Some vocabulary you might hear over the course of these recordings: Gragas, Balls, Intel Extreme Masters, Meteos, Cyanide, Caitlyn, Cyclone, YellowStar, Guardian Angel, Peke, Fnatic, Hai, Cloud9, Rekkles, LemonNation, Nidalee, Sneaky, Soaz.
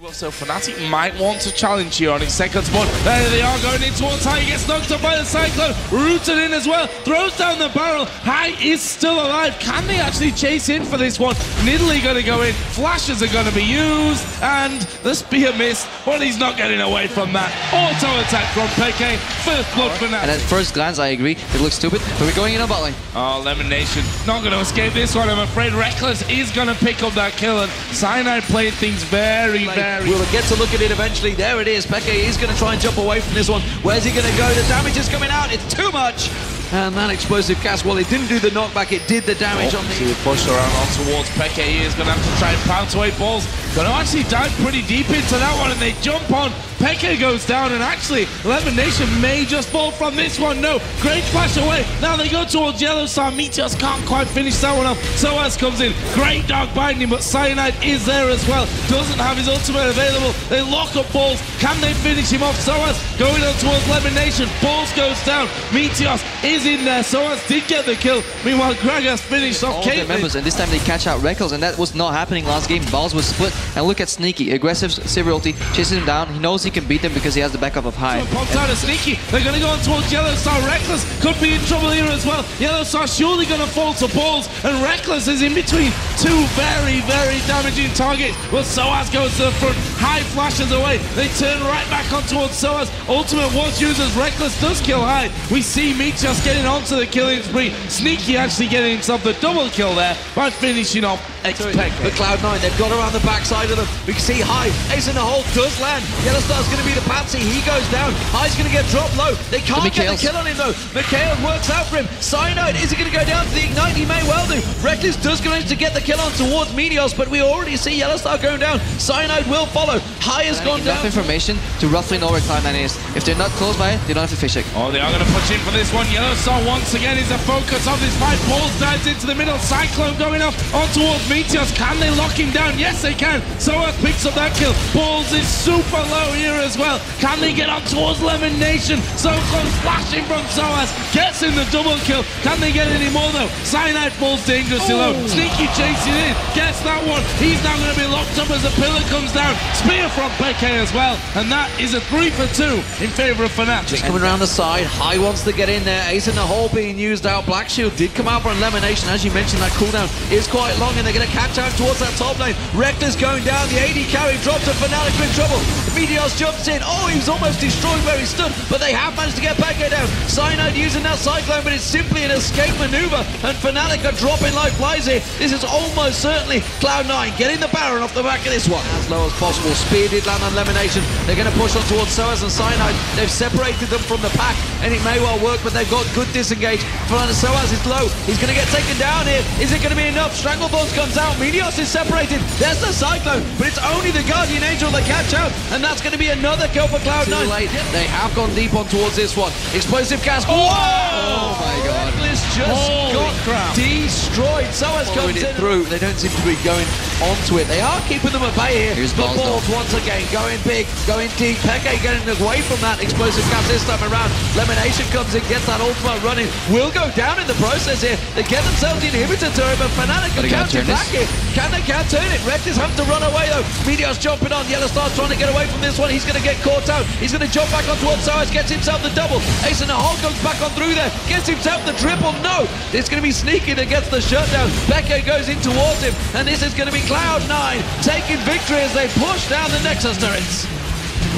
Well, so Fnatic might want to challenge here on his second spot. There they are, going in towards Hai. He gets knocked up by the Cyclone, rooted in as well, throws down the barrel. Hai is still alive. Can they actually chase in for this one? Nidalee going to go in, flashes are going to be used, and the spear missed. Well, he's not getting away from that. Auto attack from Peke, first blood for Fnatic. And at first glance, I agree, it looks stupid, but we're going in on bot lane. Oh, LemonNation not going to escape this one, I'm afraid. Rekkles is going to pick up that kill, and Cyanide played things very, very... We'll get to look at it eventually. There it is. Peke is going to try and jump away from this one. Where's he going to go? The damage is coming out. It's too much. And that explosive cast, well, it didn't do the knockback. It did the damage on the... See the push around on towards Peke. He is going to have to try and pounce away. Balls going to actually dive pretty deep into that one, and they jump on. Peke goes down, and actually, LemonNation may just fall from this one. No, great flash away. Now they go towards YellowStar. Meteos can't quite finish that one off. Soaz comes in. Great dark binding, but Cyanide is there as well. Doesn't have his ultimate available. They lock up Balls. Can they finish him off? Soaz going on towards LemonNation. Balls goes down. Meteos is in there. Soaz did get the kill. Meanwhile, Gragas finished off Caitlyn. All their members, and this time they catch out Rekkles, and that was not happening last game. Balls was split, and look at Sneaky. Aggressive Severalty chases him down. He knows he can beat them because he has the backup of Hai. Pops out of Sneaky. They're going to go on towards YellowStar. Rekkles could be in trouble here as well. YellowStar surely going to fall to Balls, and Rekkles is in between two very, very damaging targets. Well, Soaz goes to the front. Hai flashes away. They turn right back on towards Soaz. Ultimate was used as Rekkles does kill Hai. We see Meteos getting onto the killing spree. Sneaky actually getting himself the double kill there by finishing off Peke. The Cloud9, they've got around the backside of them. We can see Hai, ace in the hole, does land. YellowStar's going to be the patsy, he goes down. Hai's going to get dropped low. They can't get the kill on him though. Mikael works out for him. Cyanide, is he going to go down to the Ignite? He may well do. Rekkles does manage to get the kill on towards Meteos, but we already see YellowStar going down. Cyanide will follow. Hai has gone down. Enough information to roughly know where Cloud9 is. If they're not close by it, they don't have to fish it. Oh, they are going to push in for this one. YellowStar once again is the focus of this fight. Balls dives into the middle. Cyclone going up on towards Meteos. Can they lock him down? Yes, they can. Soaz picks up that kill. Balls is super low here as well. Can they get up towards LemonNation? So close, flashing from Soaz. Gets in the double kill. Can they get any more though? Cyanide falls dangerously low. Sneaky chasing in. Gets that one. He's now going to be locked up as the pillar comes down. Spear from Peke as well. And that is a 3-for-2 in favor of Fnatic. Just coming around the side. Hai wants to get in there. Ace in the hole being used out. Black Shield did come out for LemonNation. As you mentioned, that cooldown is quite long, and they're going to catch out towards that top lane. Rekkles going down. The AD carry drops, and Fnatic in trouble. Meteos jumps in. Oh, he was almost destroyed where he stood, but they have managed to get Peke down. Cyanide using that Cyclone, but it's simply an escape maneuver, and Fnatic are dropping like flies here. This is almost certainly Cloud9 getting the Baron off the back of this one. As low as possible. Spear did land on LemonNation. They're going to push on towards Soaz and Cyanide. They've separated them from the pack, and it may well work, but they've got good disengage. Soaz is low. He's going to get taken down here. Is it going to be enough? Stranglebolt comes out. Meteos is separated. There's the Cyclone, but it's only the Guardian Angel they catch out, and that's going to be another kill for Cloud9. They have gone deep on towards this one. Explosive cast. Whoa! Oh my God. Rekkles just got destroyed. Soaz comes in through. They don't seem to be going onto it. They are keeping them at bay here. But Balls once again going big, going deep. Peke getting away from that explosive cast this time around. LemonNation comes in, gets that ultimate running. Will go down in the process here. They get themselves the inhibitor turret, but Fnatic can counter back here. Can they counter it? Rekkles have to run away though. Meteos jumping on. YellowStar's trying to get away from this one. He's going to get caught out. He's going to jump back on towards Soaz, gets himself the double. Ace in the hole comes back on through there, gets himself the triple. No, it's going to be Sneaky that gets the shutdown. Peke goes in towards him, and this is going to be Cloud9 taking victory as they push down the Nexus turrets.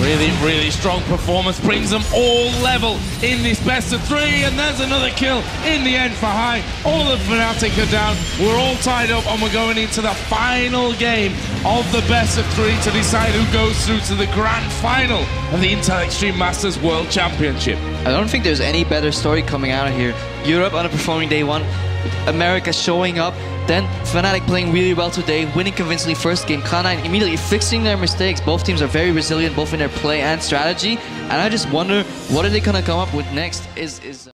Really, really strong performance, brings them all level in this best of three, and there's another kill in the end for Hai. All of Fnatic are down, we're all tied up, and we're going into the final game of the best of three to decide who goes through to the grand final of the Intel Extreme Masters World Championship. I don't think there's any better story coming out of here. Europe underperforming day one, America showing up, then Fnatic playing really well today, winning convincingly first game. Cloud9 immediately fixing their mistakes. Both teams are very resilient, both in their play and strategy. And I just wonder, what are they going to come up with next?